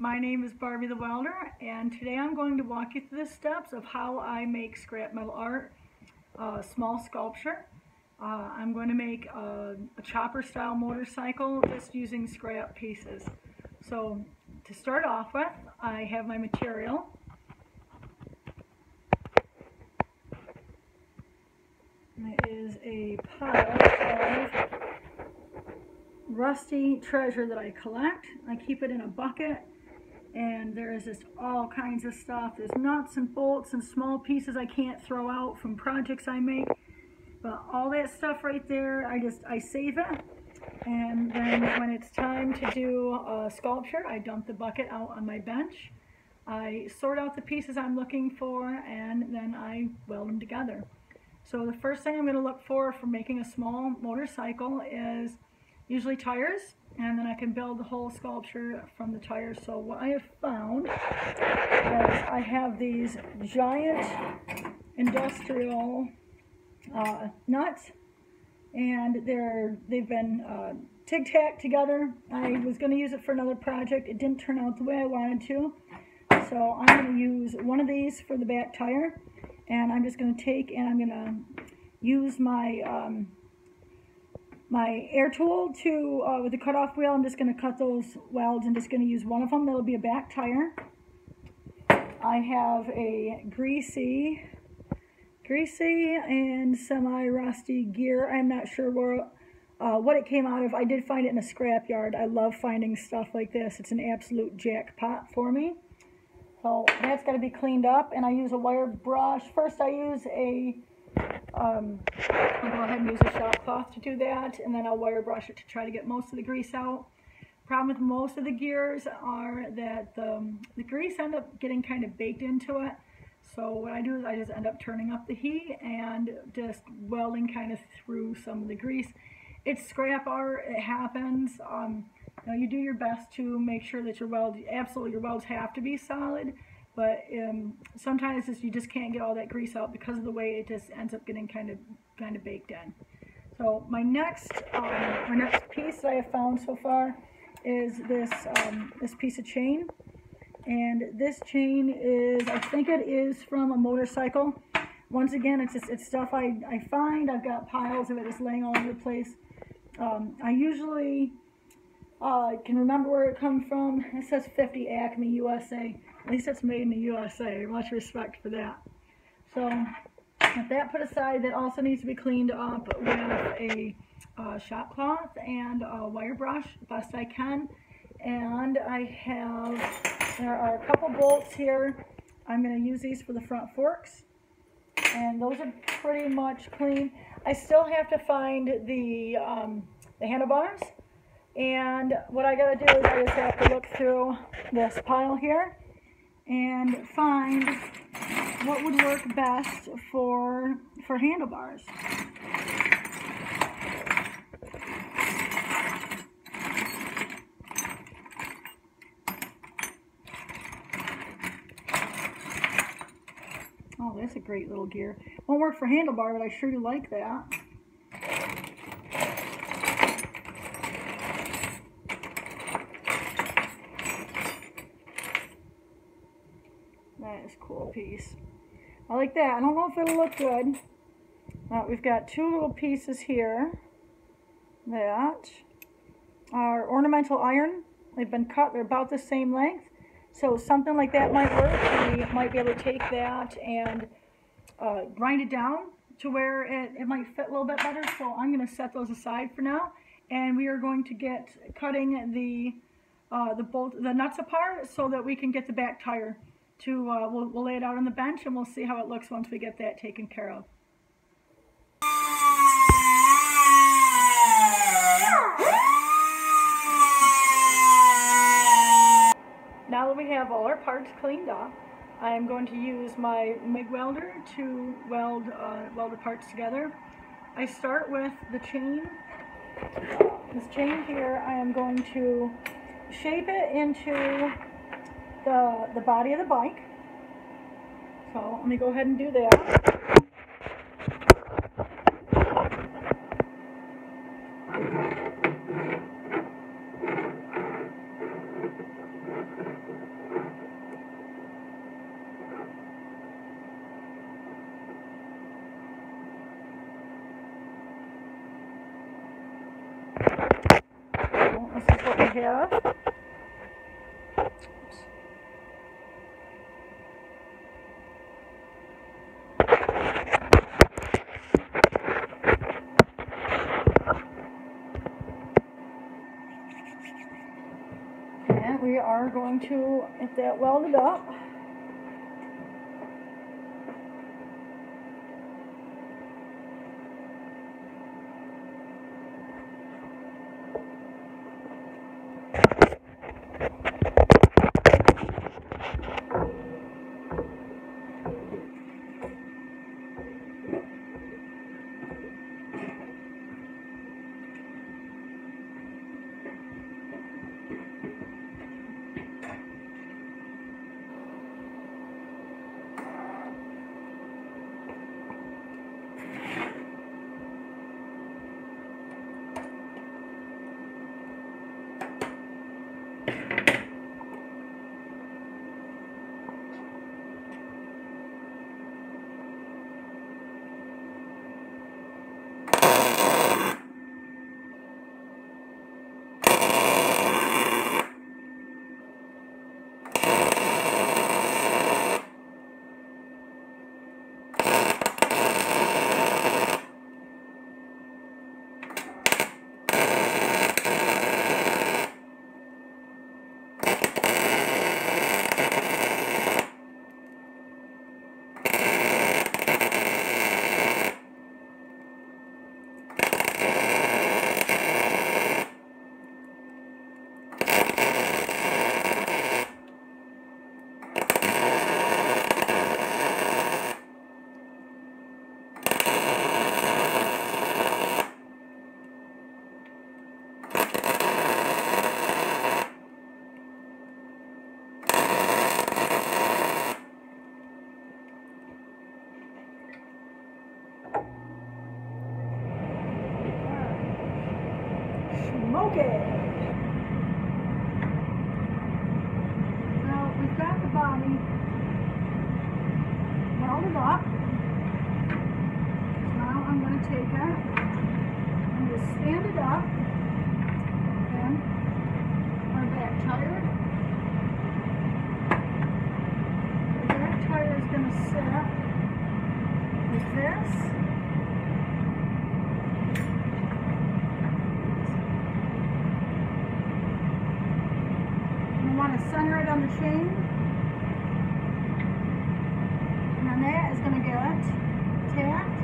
My name is Barbie the Welder, and today I'm going to walk you through the steps of how I make scrap metal art, small sculpture. I'm going to make a chopper style motorcycle just using scrap pieces. So to start off with, I have my material. It is a pile of rusty treasure that I collect. I keep it in a bucket. And there is just all kinds of stuff. There's nuts and bolts and small pieces I can't throw out from projects I make. But all that stuff right there, I save it. And then when it's time to do a sculpture, I dump the bucket out on my bench. I sort out the pieces I'm looking for, and then I weld them together. So the first thing I'm going to look for making a small motorcycle is usually tires, and then I can build the whole sculpture from the tires. So what I have found is I have these giant industrial nuts, and they've been tic-tac together. I was going to use it for another project. It didn't turn out the way I wanted to, so I'm going to use one of these for the back tire, and I'm just going to take and I'm going to use my my air tool to, with the cutoff wheel, I'm just going to cut those welds. I'm just going to use one of them. That'll be a back tire. I have a greasy and semi-rusty gear. I'm not sure where, what it came out of. I did find it in a scrap yard. I love finding stuff like this. It's an absolute jackpot for me. So that's got to be cleaned up, and I use a wire brush. First I use a I'll go ahead and use a shop cloth to do that, and then I'll wire brush it to try to get most of the grease out. Problem with most of the gears are that the grease end up getting kind of baked into it. So what I do is I just end up turning up the heat and just welding kind of through some of the grease. It's scrap art, it happens. You know, you do your best to make sure that your weld, absolutely your welds have to be solid. But sometimes you just can't get all that grease out because of the way it just ends up getting kind of baked in. So my next next piece that I have found so far is this this piece of chain, and this chain is, I think it is from a motorcycle. Once again, it's stuff I find. I've got piles of it just laying all over the place. I usually can remember where it comes from. It says 50 Acme USA. At least it's made in the USA. Much respect for that. So with that put aside, that also needs to be cleaned up with a shop cloth and a wire brush, best I can. And I have, there are a couple bolts here. I'm going to use these for the front forks. And those are pretty much clean. I still have to find the handlebars. And what I got to do is I just have to look through this pile here and find what would work best for handlebars. Oh, that's a great little gear. Won't work for handlebar, but I sure do like that. Cool piece. I like that. I don't know if it'll look good. We've got two little pieces here that are ornamental iron. They've been cut. They're about the same length. So something like that might work. We might be able to take that and grind it down to where it might fit a little bit better. So I'm going to set those aside for now. And we are going to get cutting the nuts apart so that we can get the back tire. We'll lay it out on the bench, and we'll see how it looks once we get that taken care of. Now that we have all our parts cleaned up, I am going to use my MIG welder to weld the parts together. I start with the chain. This chain here, I am going to shape it into the body of the bike. So let me go ahead and do that. This is what we have. And we are going to get that welded up. Now we've got the body welded up. Now I'm going to take it and just stand it up. Then our back tire. The back tire is going to sit up with this. Center it on the chain, and then that is going to get tapped.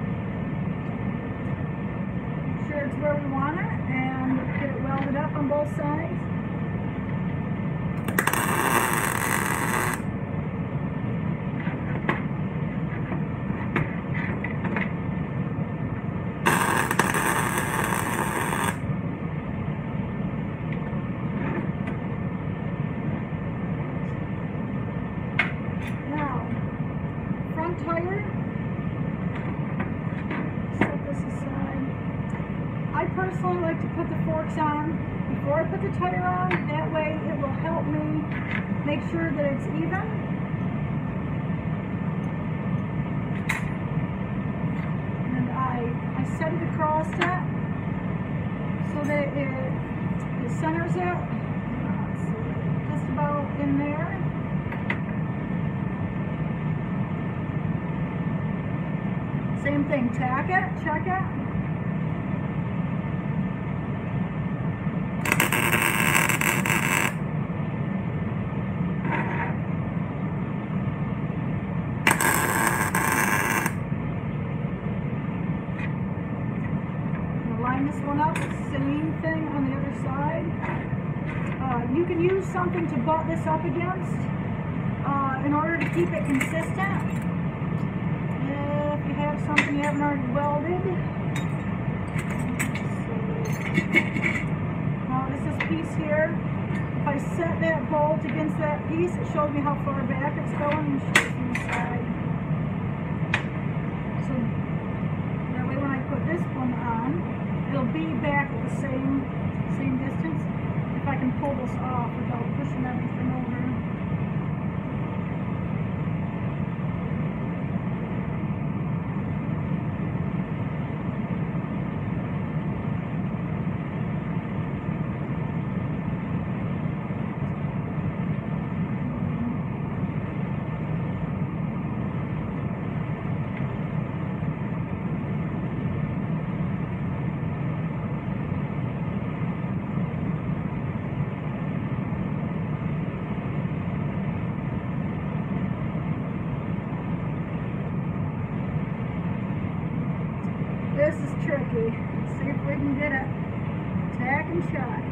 Make sure it's where we want it, and get it welded up on both sides. Personally, like to put the forks on before I put the tire on. That way it will help me make sure that it's even. And I set it across it so that it centers it just about in there. Same thing, tack it, check it. You can use something to butt this up against in order to keep it consistent. If you have something you haven't already welded. Now this piece here, if I set that bolt against that piece, it shows me how far back it's going and shows me the side. So that way when I put this one on, it'll be back at the same distance. If I can pull this off without pushing everything over. Barbie. See if we can get a attacking shot.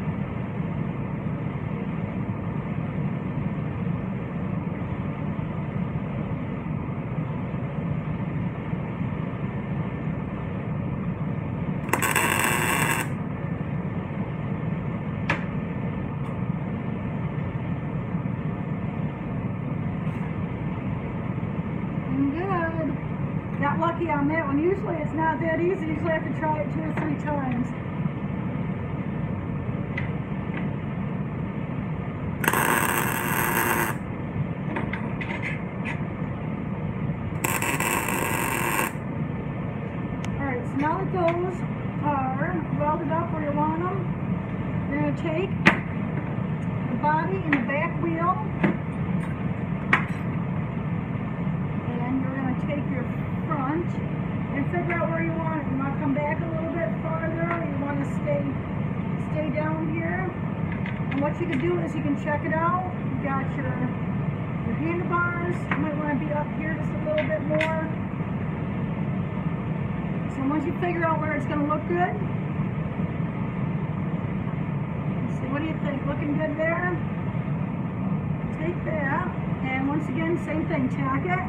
Got lucky on that one. Usually it's not that easy. Usually I have to try it 2 or 3 times. Alright, so now that those are welded up where you want them, you're going to take the body and the back wheel, and you're going to take your front and figure out where you want it. You want to come back a little bit farther, or you want to stay down here. And what you can do is you can check it out. You got your handlebars. You might want to be up here just a little bit more. So once you figure out where it's going to look good, so what do you think? Looking good there? Take that, and once again, same thing. Check it,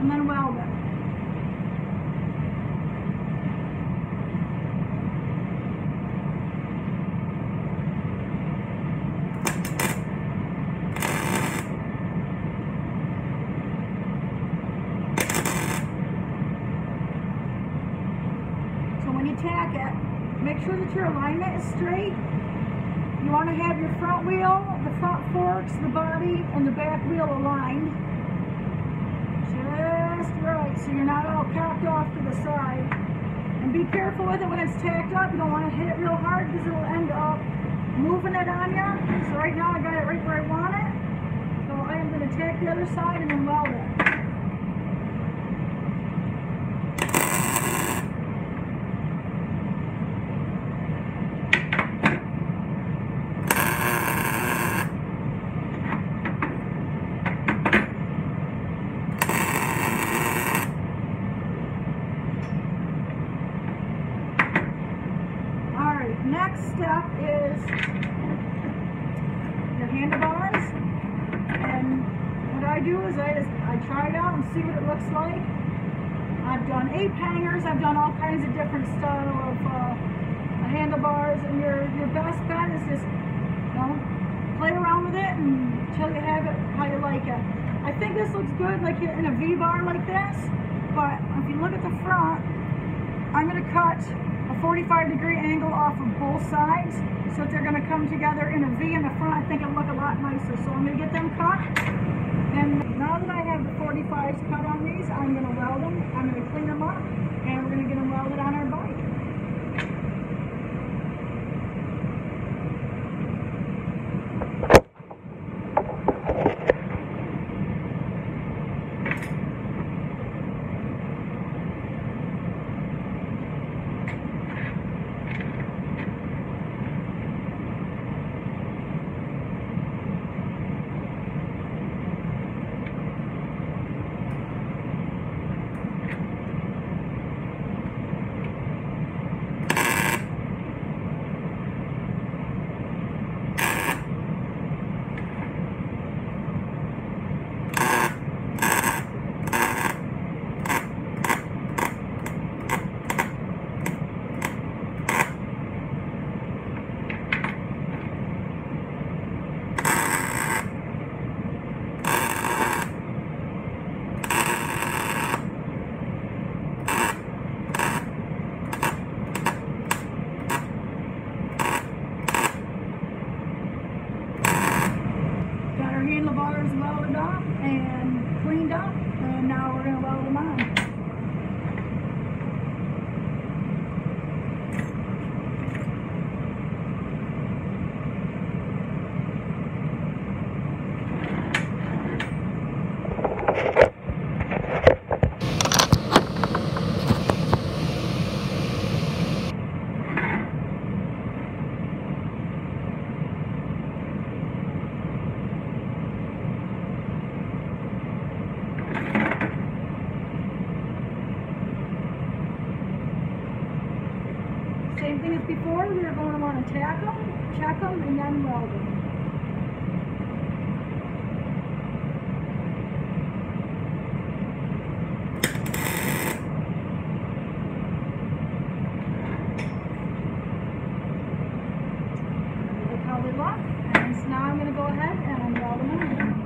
and then weld it. So when you tack it, make sure that your alignment is straight. You want to have your front wheel, the front forks, the body, and the back wheel aligned. Just right, so you're not all cocked off to the side. And be careful with it when it's tacked up. You don't want to hit it real hard because it'll end up moving it on you. So right now I got it right where I want it. So I am going to tack the other side and then weld it. Next step is your handlebars, and what I do is I try it out and see what it looks like. I've done ape hangers, I've done all kinds of different style of handlebars, and your best bet is just, you know, play around with it until you have it how you like it. I think this looks good like in a V-bar like this, but if you look at the front, I'm going to cut a 45-degree angle off of both sides, so that they're going to come together in a V in the front. I think it'll look a lot nicer. So I'm going to get them cut, and now that I have the 45s cut on these, I'm going to weld them. I'm going to clean them up, and we're going to get them welded on our bike. Handlebars welded up and cleaned up, and now we're going to weld them on. tag them, check them, and then weld them. Look how they look. And so now I'm going to go ahead and weld them in.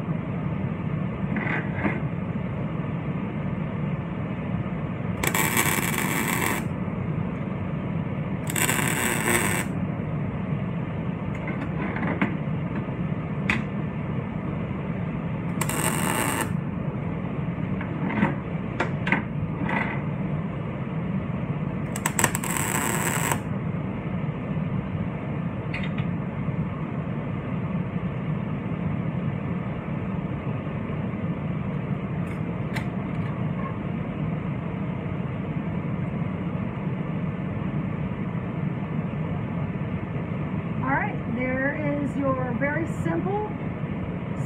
Your very simple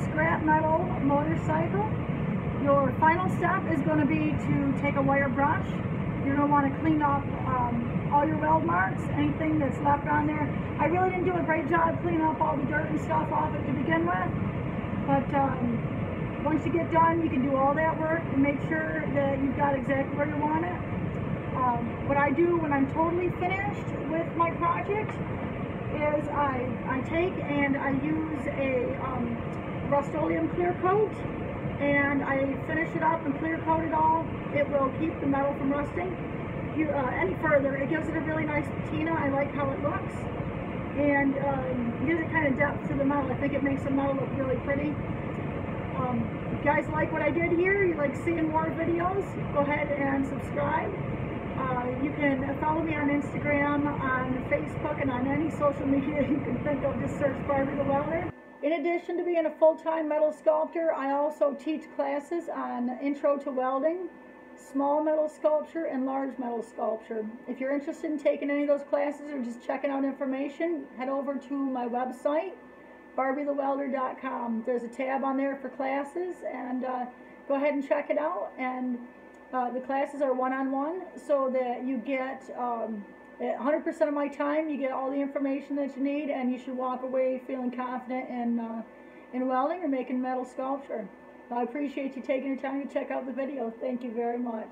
scrap metal motorcycle. Your final step is going to be to take a wire brush. You're going to want to clean up all your weld marks, anything that's left on there. I really didn't do a great job cleaning up all the dirt and stuff off it to begin with, but once you get done, you can do all that work and make sure that you've got exactly where you want it. What I do when I'm totally finished with my project is I take and I use a Rust-Oleum clear coat, and I finish it up and clear coat it all. It will keep the metal from rusting any further. It gives it a really nice patina. I like how it looks, and gives it kind of depth to the metal. I think it makes the metal look really pretty. If you guys like what I did here, you like seeing more videos, go ahead and subscribe. You can follow me on Instagram, on Facebook, and on any social media you can think of. Just search Barbie the Welder. In addition to being a full-time metal sculptor, I also teach classes on intro to welding, small metal sculpture, and large metal sculpture. If you're interested in taking any of those classes or just checking out information, head over to my website, BarbieTheWelder.com. There's a tab on there for classes, and go ahead and check it out. And the classes are one-on-one, so that you get 100% of my time. You get all the information that you need, and you should walk away feeling confident in welding or making metal sculpture. I appreciate you taking the time to check out the video. Thank you very much.